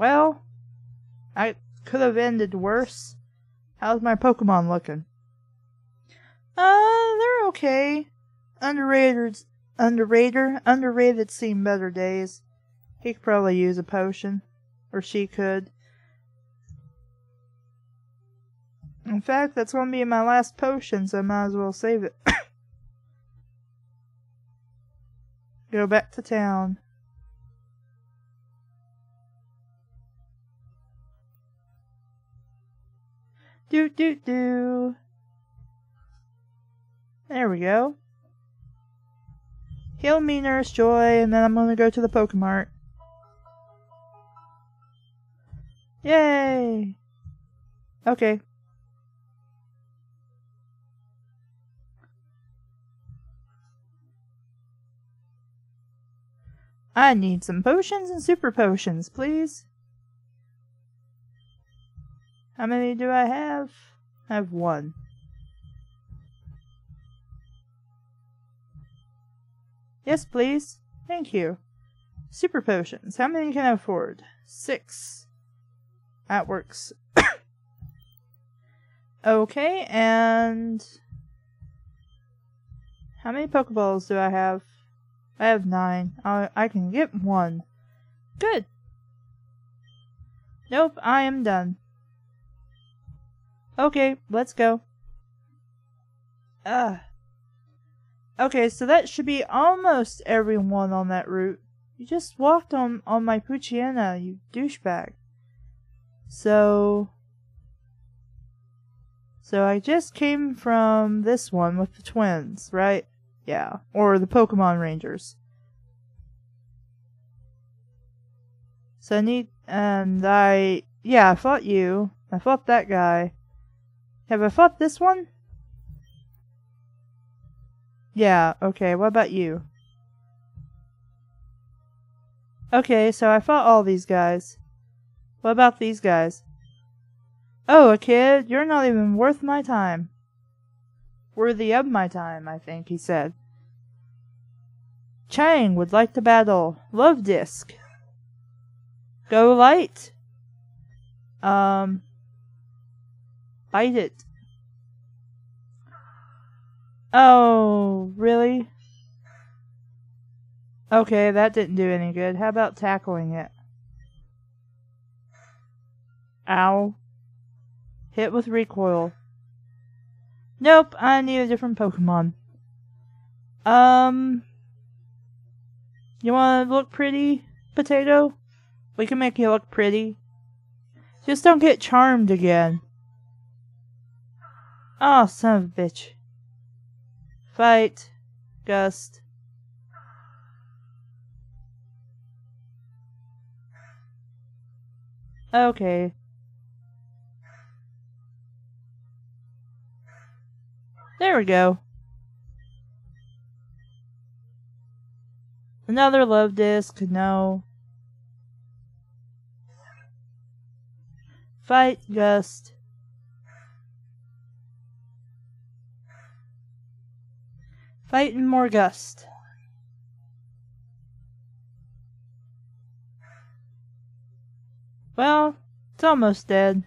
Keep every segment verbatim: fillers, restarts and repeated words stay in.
Well, I could have ended worse. How's my Pokemon looking? Uh, they're okay. Underrated, underrated, underrated seen better days. He could probably use a potion. Or she could. In fact, that's going to be my last potion, so I might as well save it. Go back to town. Do do do. There we go. Heal me, Nurse Joy, and then I'm gonna go to the Pokemart. Yay! Okay. I need some potions and super potions, please. How many do I have? I have one. Yes, please. Thank you. Super potions. How many can I afford? Six. That works. Okay, and... how many Pokeballs do I have? I have nine. I, I can get one. Good. Nope, I am done. Okay, let's go. Ah. Okay, so that should be almost everyone on that route. You just walked on, on my Poochyena, you douchebag. So... So I just came from this one with the twins, right? Yeah, or the Pokemon Rangers. So I need... and I... yeah, I fought you. I fought that guy. Have I fought this one? Yeah, okay, what about you? Okay, so I fought all these guys. What about these guys? Oh, a kid, you're not even worth my time. Worthy of my time, I think he said. Chang would like to battle. Love disc. Go light. Um... Bite it. Oh, really? Okay, that didn't do any good. How about tackling it? Ow. Hit with recoil. Nope, I need a different Pokemon. Um... You wanna look pretty, Potato? We can make you look pretty. Just don't get charmed again. Oh, son of a bitch. Fight. Gust. Okay. There we go. Another love disc. No. Fight. Gust. Fighting more gust. Well, it's almost dead.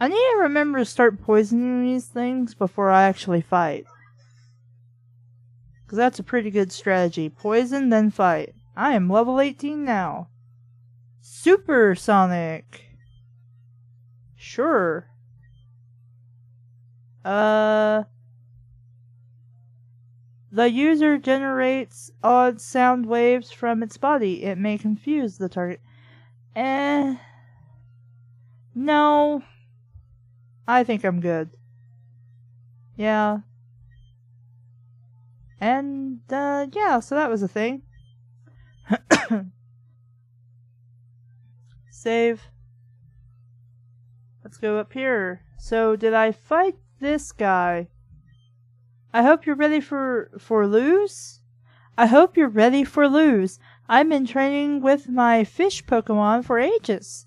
I need to remember to start poisoning these things before I actually fight. Because that's a pretty good strategy. Poison, then fight. I am level eighteen now. Supersonic! Sure. Uh... The user generates odd sound waves from its body. It may confuse the target. Eh. No. I think I'm good. Yeah. And, uh, yeah, so that was a thing. Save. Let's go up here. So, did I fight this guy? I hope you're ready for, for lose? I hope you're ready for lose. I've been training with my fish Pokemon for ages.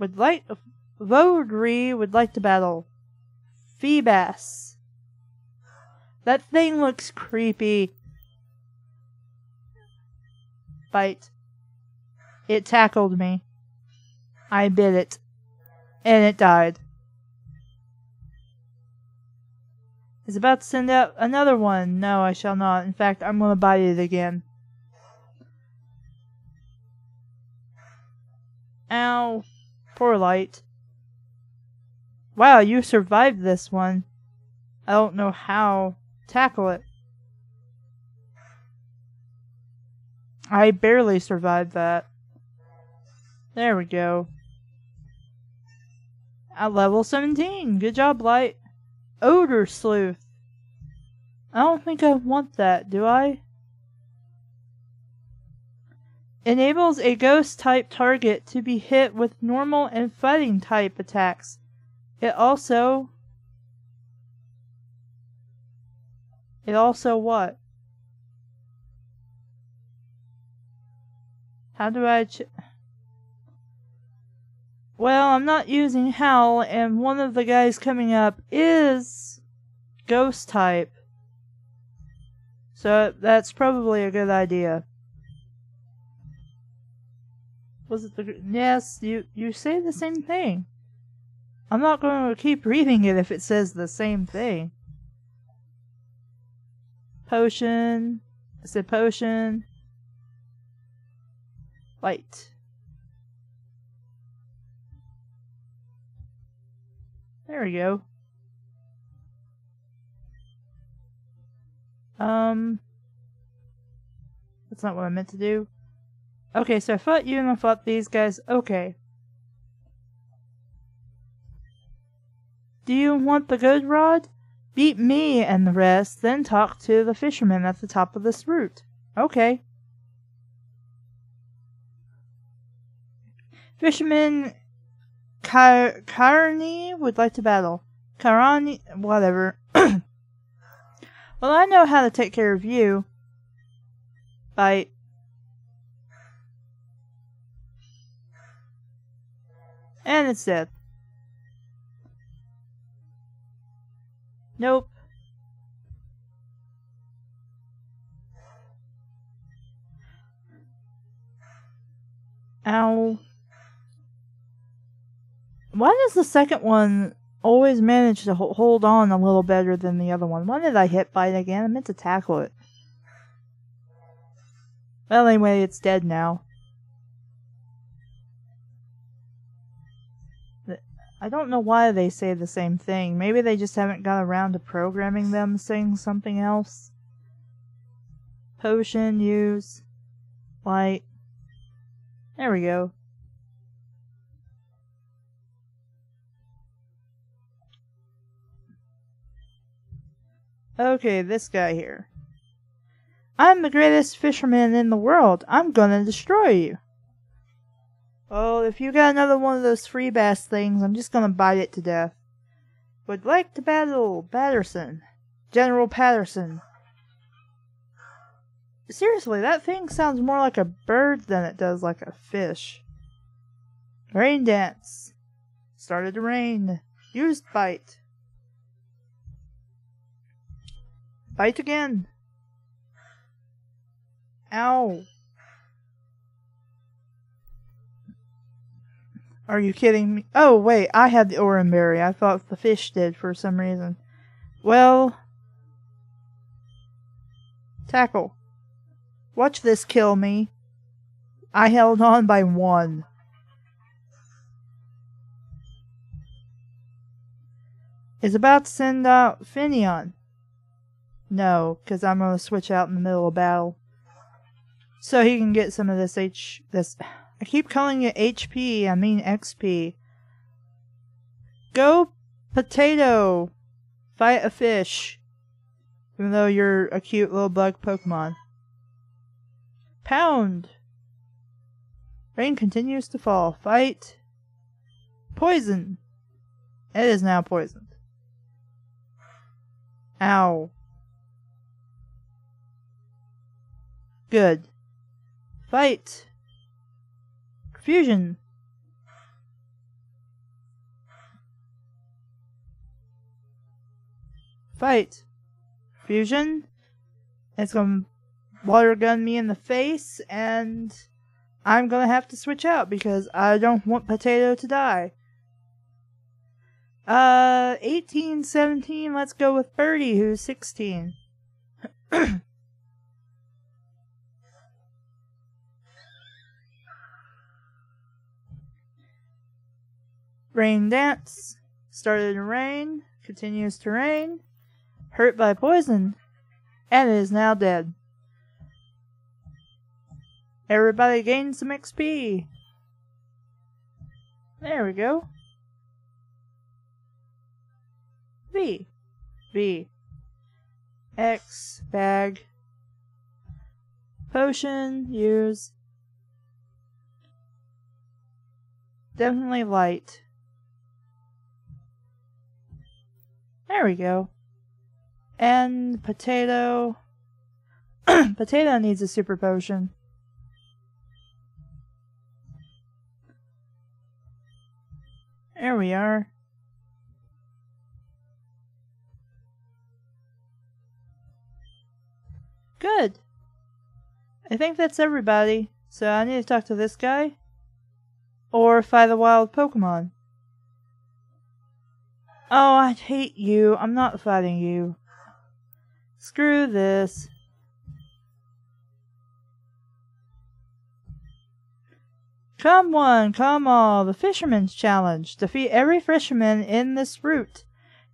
Would like... Vaporeon would like to battle. Feebas. That thing looks creepy. bite. It tackled me. I bit it. And it died. Is about to send out another one. No, I shall not. In fact, I'm going to bite it again. Ow. Poor light. Wow, you survived this one. I don't know how. Tackle it. I barely survived that. There we go. At level seventeen. Good job, light. Odor Sleuth. I don't think I want that, do I? Enables a ghost-type target to be hit with normal and fighting-type attacks. It also... It also what? How do I... Ch Well, I'm not using Howl, and one of the guys coming up is ghost type. So that's probably a good idea. Was it the... Yes, you, you say the same thing. I'm not going to keep reading it if it says the same thing. Potion. I said potion. Light. There we go. Um, that's not what I meant to do. Okay, so I fought you and I fought these guys. Okay. Do you want the good rod? Beat me and the rest, then talk to the fisherman at the top of this route. Okay. Fisherman... Kar Karani would like to battle. Karani, whatever. Well, I know how to take care of you. Bite. And it's dead. Nope. Ow. Why does the second one always manage to ho hold on a little better than the other one? Why did I hit bite again? I meant to tackle it. Well, anyway, it's dead now. I don't know why they say the same thing. Maybe they just haven't got around to programming them saying something else. Potion, use, light. There we go. Okay, this guy here. I'm the greatest fisherman in the world. I'm gonna destroy you. Oh, if you got another one of those Feebas things, I'm just gonna bite it to death. Would like to battle Batterson. General Patterson. Seriously, that thing sounds more like a bird than it does like a fish. Rain dance. Started to rain. Used bite. Bite again. Ow. Are you kidding me? Oh, wait. I had the Oranberry. I thought the fish did for some reason. Well. Tackle. Watch this kill me. I held on by one. It's about to send out Finneon. No, because I'm going to switch out in the middle of battle. So he can get some of this H... This, I keep calling it H P. I mean X P. Go potato. Fight a fish. Even though you're a cute little bug Pokemon. Pound. Rain continues to fall. Fight. Poison. It is now poisoned. Ow. Good. Fight. Confusion. Fight. Confusion. It's gonna water gun me in the face, and I'm gonna have to switch out because I don't want Potato to die. Uh, eighteen, seventeen, let's go with Birdie, who's sixteen. Rain Dance. Started to rain, continues to rain. Hurt by poison, and it is now dead. Everybody gains some X P. There we go. V. V. X. Bag. Potion. Use. Definitely light. There we go. And Potato. Potato needs a super potion. There we are. Good. I think that's everybody. So I need to talk to this guy. Or fight the wild Pokemon. Oh, I hate you. I'm not fighting you. Screw this. Come one, come all. The Fisherman's Challenge. Defeat every fisherman in this route.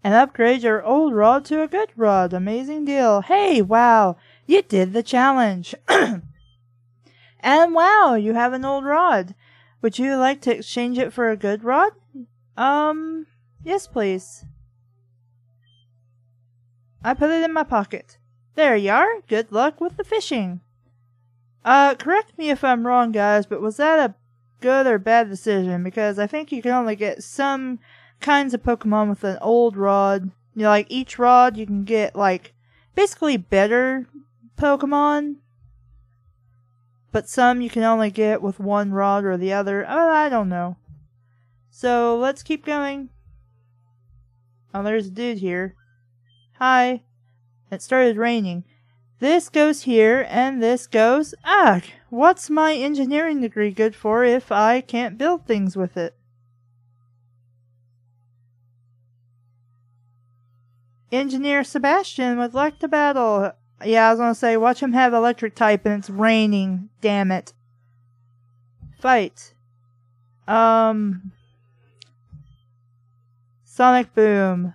And upgrade your old rod to a good rod. Amazing deal. Hey, wow. You did the challenge. And wow, you have an old rod. Would you like to exchange it for a good rod? Um, yes, please. I put it in my pocket. There you are. Good luck with the fishing. Uh, correct me if I'm wrong, guys, but was that a good or bad decision? Because I think you can only get some kinds of Pokemon with an old rod. You know, like each rod you can get, like, basically better Pokemon. But some you can only get with one rod or the other. Oh, I don't know. So, let's keep going. Oh, there's a dude here. Hi. It started raining. This goes here, and this goes... Ugh! What's my engineering degree good for if I can't build things with it? Engineer Sebastian would like to battle... Yeah, I was gonna say, watch him have electric type and it's raining. Damn it. Fight. Um. Sonic Boom.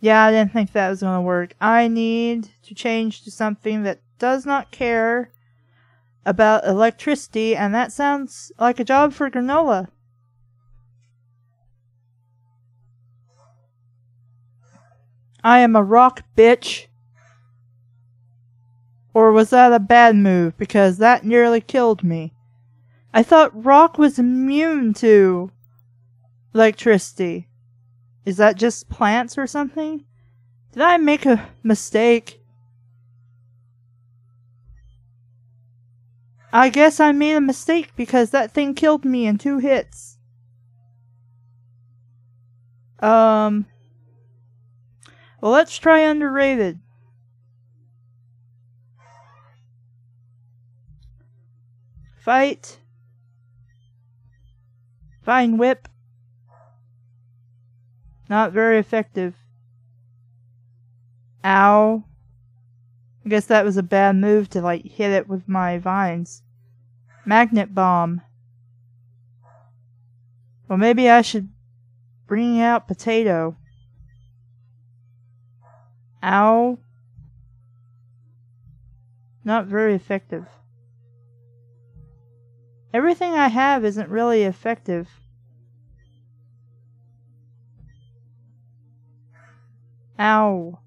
Yeah, I didn't think that was gonna work. I need to change to something that does not care about electricity, and that sounds like a job for Granola. I am a rock, bitch. Or was that a bad move? Because that nearly killed me. I thought rock was immune to electricity. Is that just plants or something? Did I make a mistake? I guess I made a mistake because that thing killed me in two hits. Um... Well, let's try Underrated. Fight. Vine Whip. Not very effective. Ow. I guess that was a bad move to, like, hit it with my vines. Magnet Bomb. Well, maybe I should bring out Potato. Ow. Not very effective. Everything I have isn't really effective. Ow.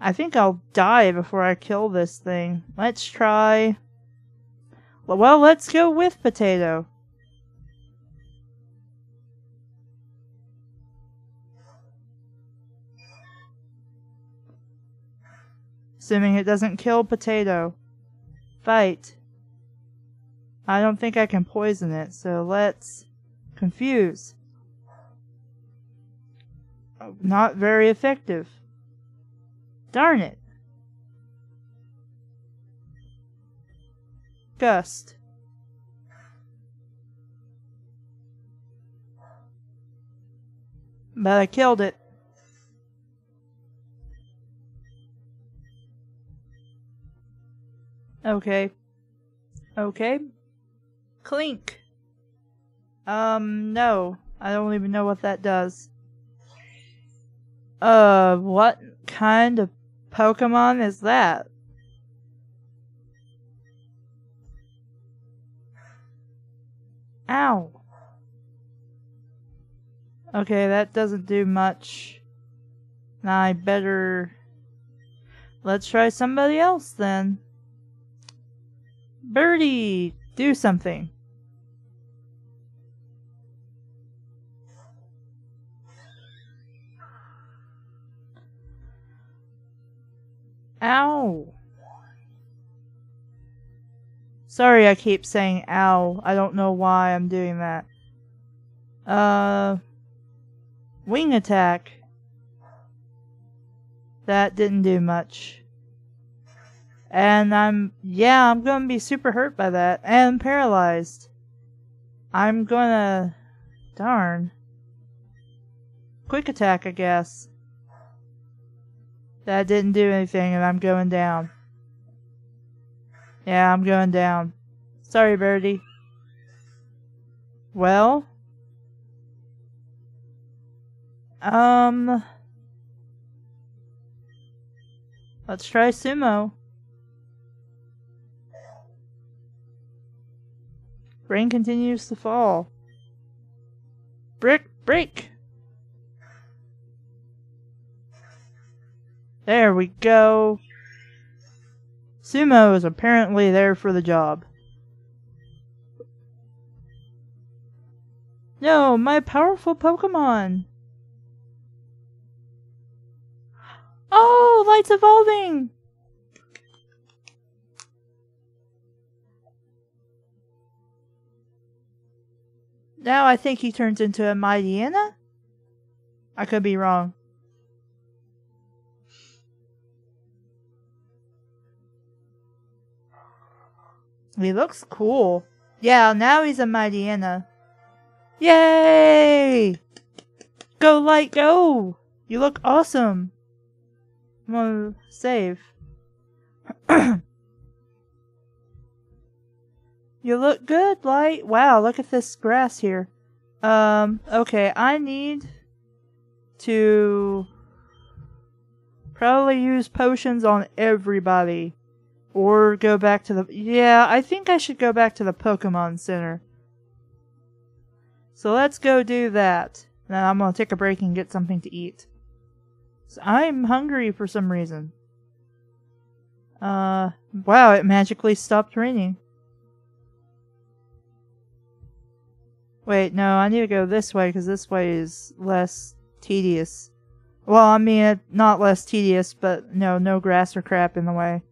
I think I'll die before I kill this thing. Let's try... Well, let's go with Potato. Assuming it doesn't kill Potato. Fight. I don't think I can poison it, so let's confuse. Not very effective. Darn it. Gust. But I killed it. Okay. Okay. Clink. Um, no. I don't even know what that does. Uh, what kind of Pokemon is that? Ow. Okay, that doesn't do much. I better... Let's try somebody else then. Birdie, do something. Ow. Sorry I keep saying ow. I don't know why I'm doing that. Uh... Wing attack. That didn't do much. And I'm... Yeah, I'm gonna be super hurt by that. And paralyzed. I'm gonna... Darn. Quick attack, I guess. That didn't do anything, and I'm going down. Yeah, I'm going down. Sorry, Birdie. Well... Um... Let's try Sumo. Rain continues to fall. Brick, break! There we go. Sumo is apparently there for the job. No, my powerful Pokemon! Oh, light's evolving! Now I think he turns into a Mightyena? I could be wrong. He looks cool. Yeah, now he's a Mightyena. Yay! Go Light, go! You look awesome! I'm gonna save. You look good, Light. Wow, look at this grass here. Um, okay, I need to probably use potions on everybody. Or go back to the... Yeah, I think I should go back to the Pokemon Center. So let's go do that. Now I'm gonna take a break and get something to eat. So I'm hungry for some reason. Uh, wow, it magically stopped raining. Wait, no, I need to go this way because this way is less tedious. Well, I mean, it, not less tedious, but no, no grass or crap in the way.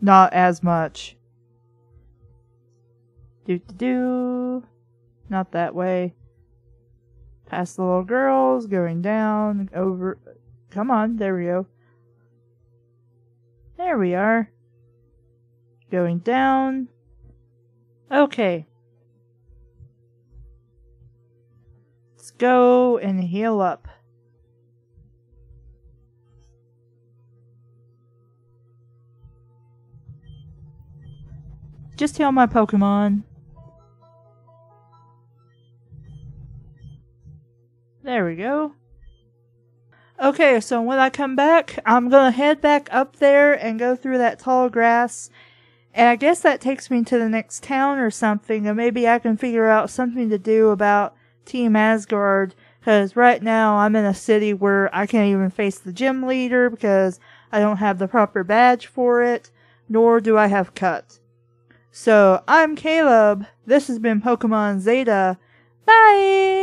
Not as much. Do-do-do. Not that way. Past the little girls, going down, over... Come on, there we go. There we are. Going down. Okay. Let's go and heal up. Just heal my Pokemon. There we go. Okay, so when I come back, I'm gonna head back up there and go through that tall grass. And I guess that takes me to the next town or something, and maybe I can figure out something to do about Team Asgard, because right now I'm in a city where I can't even face the gym leader because I don't have the proper badge for it, nor do I have cut. So, I'm Caleb. This has been Pokemon Zeta. Bye!